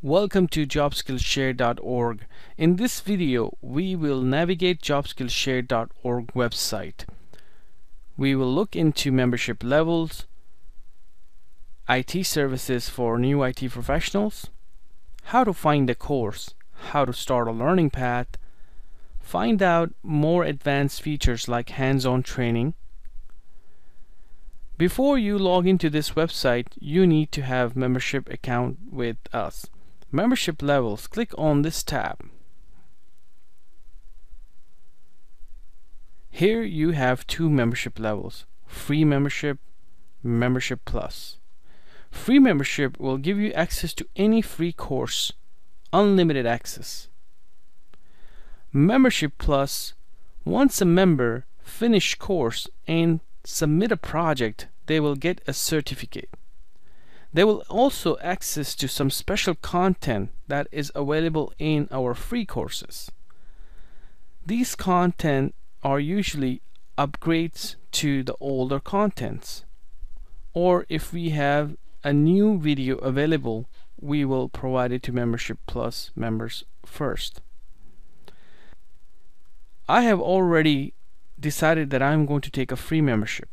Welcome to Jobskillshare.org. In this video, we will navigate Jobskillshare.org website. We will look into membership levels, IT services for new IT professionals, how to find a course, how to start a learning path, find out more advanced features like hands-on training. Before you log into this website, you need to have membership account with us. Membership levels, click on this tab. Here you have two membership levels, free membership, membership plus. Free membership will give you access to any free course, unlimited access. Membership plus, once a member finish course and submit a project, they will get a certificate. They will also access to some special content that is available in our free courses. These content are usually upgrades to the older contents, or if we have a new video available, we will provide it to Membership Plus members first. I have already decided that I'm going to take a free membership,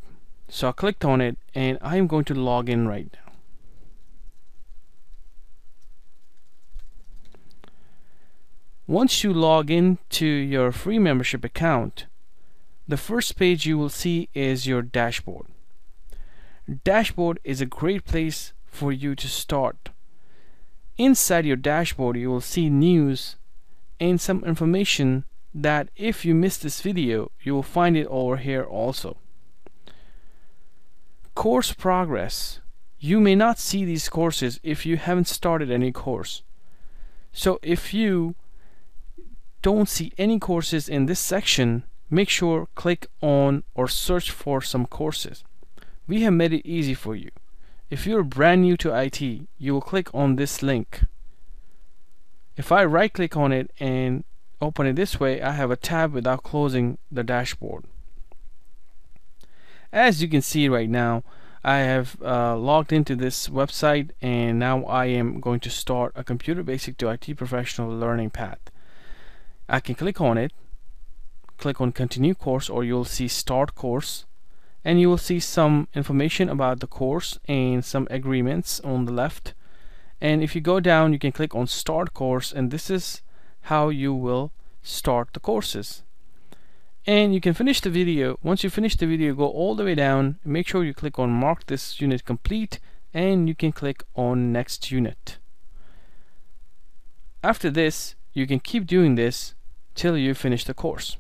so I clicked on it and I'm going to log in right now. Once you log in to your free membership account, the first page you will see is your dashboard. Dashboard is a great place for you to start. Inside your dashboard, you will see news and some information that if you missed this video, you will find it over here also. Course progress. You may not see these courses if you haven't started any course. So if you don't see any courses in this section, make sure click on or search for some courses. We have made it easy for you. If you're brand new to IT, you will click on this link. If I right click on it and open it this way, I have a tab without closing the dashboard. As you can see right now, I have logged into this website and now I am going to start a Computer Basic to IT Professional learning path. I can click on it, click on continue course, or you'll see start course, and you will see some information about the course and some agreements on the left. And if you go down, you can click on start course, and this is how you will start the courses. And you can finish the video. Once you finish the video, go all the way down, make sure you click on mark this unit complete, and you can click on next unit. After this, you can keep doing this till you finish the course.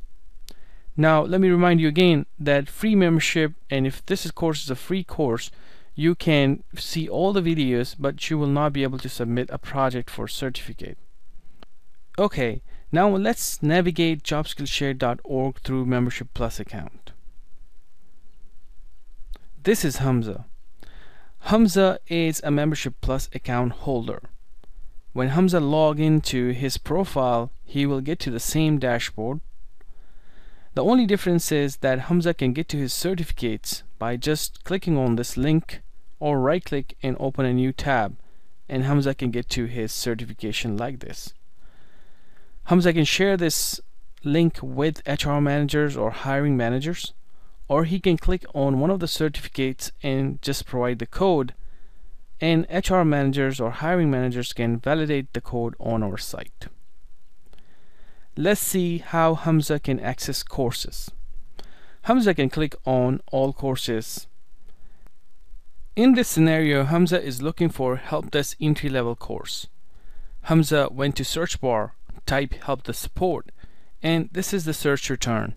Now let me remind you again that free membership, and if this course is a free course, you can see all the videos, but you will not be able to submit a project for certificate. Okay, now let's navigate Jobskillshare.org through Membership Plus account. This is Hamza. Hamza is a Membership Plus account holder. When Hamza logs into his profile, he will get to the same dashboard. The only difference is that Hamza can get to his certificates by just clicking on this link, or right click and open a new tab, and Hamza can get to his certification like this. Hamza can share this link with HR managers or hiring managers, or he can click on one of the certificates and just provide the code, and HR managers or hiring managers can validate the code on our site. Let's see how Hamza can access courses. Hamza can click on all courses. In this scenario, Hamza is looking for help desk entry-level course. Hamza went to search bar, type help desk support, and this is the search return.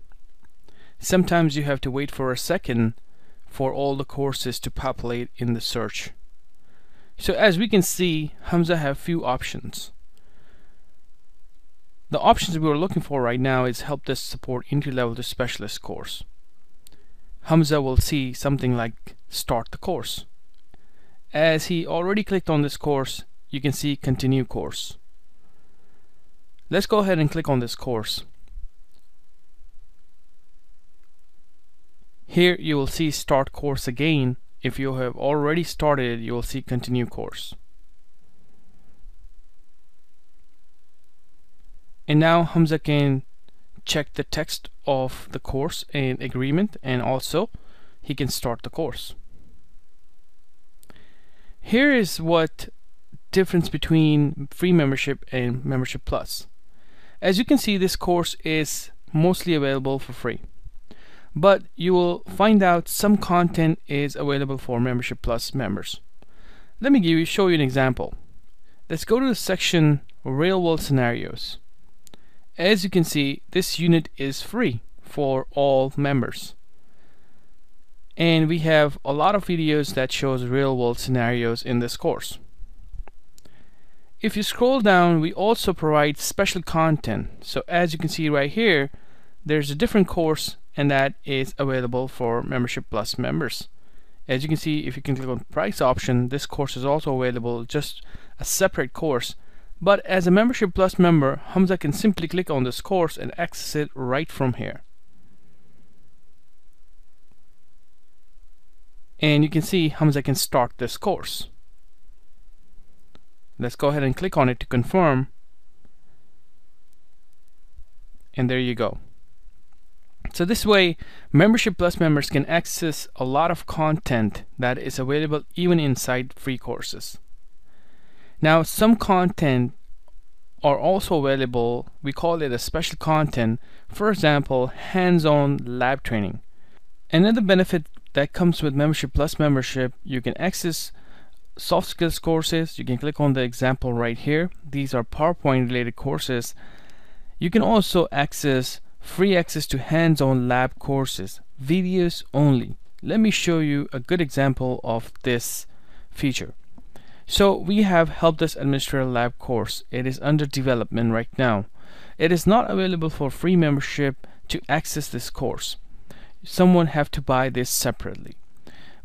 Sometimes you have to wait for a second for all the courses to populate in the search. So as we can see, Hamza have few options. The options we were looking for right now is help desk support entry level to specialist course. Hamza will see something like start the course. As he already clicked on this course, you can see continue course. Let's go ahead and click on this course. Here you will see start course again. If you have already started, you will see continue course. And now Hamza can check the text of the course and agreement, and also he can start the course. Here is what difference between free membership and membership plus. As you can see, this course is mostly available for free, but you will find out some content is available for membership plus members. Let me show you an example. Let's go to the section real world scenarios. As you can see, this unit is free for all members, and we have a lot of videos that shows real world scenarios in this course. If you scroll down, we also provide special content. So as you can see right here, there's a different course, and that is available for membership plus members. As you can see, if you can click on price option, this course is also available, just a separate course. But as a membership plus member, Hamza can simply click on this course and access it right from here. And you can see Hamza can start this course. Let's go ahead and click on it to confirm, and there you go. So this way, membership plus members can access a lot of content that is available even inside free courses. Now, some content are also available. We call it a special content. For example, hands-on lab training. Another benefit that comes with membership plus membership, you can access soft skills courses. You can click on the example right here. These are PowerPoint related courses. You can also access free access to hands-on lab courses, videos only. Let me show you a good example of this feature. So we have Helpdesk Administrator Lab course. It is under development right now. It is not available for free membership. To access this course, someone have to buy this separately.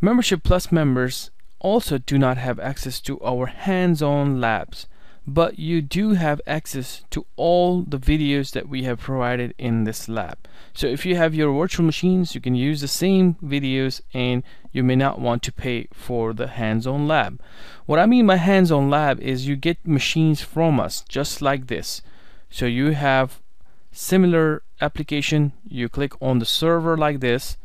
Membership plus members also do not have access to our hands-on labs, but you do have access to all the videos that we have provided in this lab. So if you have your virtual machines, you can use the same videos, and you may not want to pay for the hands-on lab. What I mean by hands-on lab is you get machines from us just like this. So you have similar application, you click on the server like this,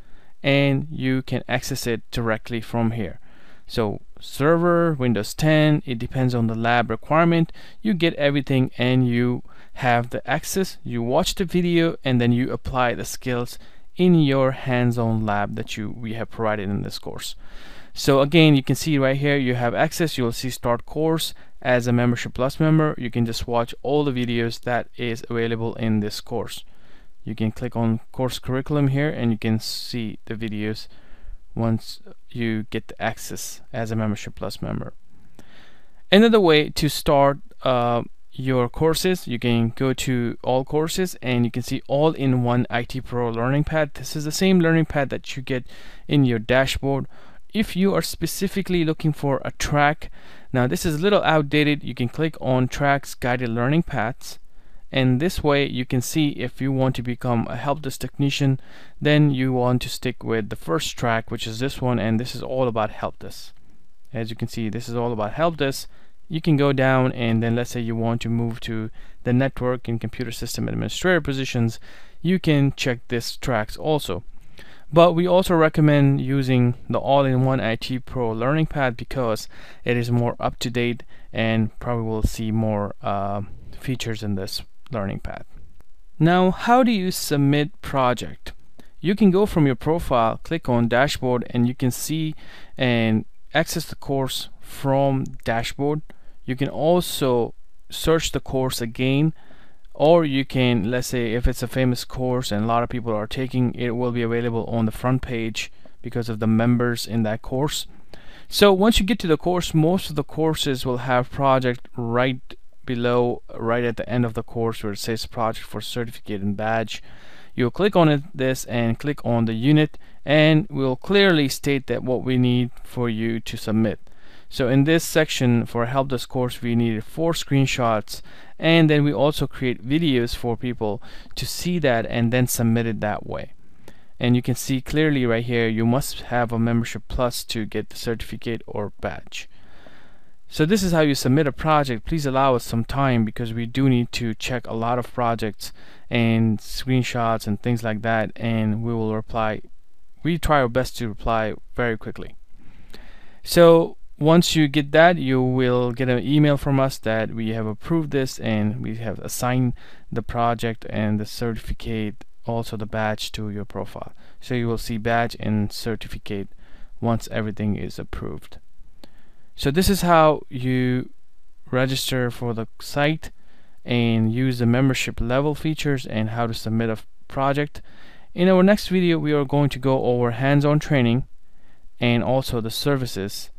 and you can access it directly from here. So server, Windows 10, it depends on the lab requirement. You get everything and you have the access. You watch the video and then you apply the skills in your hands-on lab that we have provided in this course. So again, you can see right here, you have access. You will see start course. As a membership plus member, you can just watch all the videos that is available in this course. You can click on course curriculum here and you can see the videos once you get the access as a membership plus member. Another way to start your courses, you can go to all courses and you can see all in one IT Pro learning pad. This is the same learning pad that you get in your dashboard. If you are specifically looking for a track, now this is a little outdated, you can click on tracks, guided learning paths, and this way you can see if you want to become a helpdesk technician, then you want to stick with the first track, which is this one, and this is all about helpdesk. As you can see, this is all about helpdesk. You can go down, and then let's say you want to move to the network and computer system administrator positions, you can check this tracks also. But we also recommend using the all-in-one IT Pro learning pad because it is more up-to-date and probably will see more features in this learning pad. Now, how do you submit project? You can go from your profile, click on dashboard, and you can see and access the course from dashboard. You can also search the course again, or you can, let's say if it's a famous course and a lot of people are taking it, will be available on the front page because of the members in that course. So once you get to the course, most of the courses will have project right below, right at the end of the course where it says project for certificate and badge. You'll click on it, this, and click on the unit, and we'll clearly state that what we need for you to submit. So in this section for helpdesk course, we needed 4 screenshots, and then we also create videos for people to see that and then submit it that way. And you can see clearly right here, you must have a membership plus to get the certificate or badge. So this is how you submit a project. Please allow us some time because we do need to check a lot of projects and screenshots and things like that, and we will reply. We try our best to reply very quickly. So once you get that, you will get an email from us that we have approved this and we have assigned the project and the certificate, also the badge, to your profile. So you will see badge and certificate once everything is approved. So this is how you register for the site and use the membership level features and how to submit a project. In our next video, we are going to go over hands-on training and also the services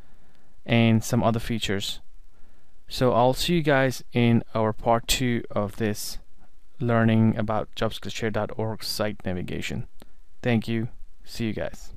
and some other features. So I'll see you guys in our part 2 of this learning about Jobskillshare.org site navigation. Thank you. See you guys.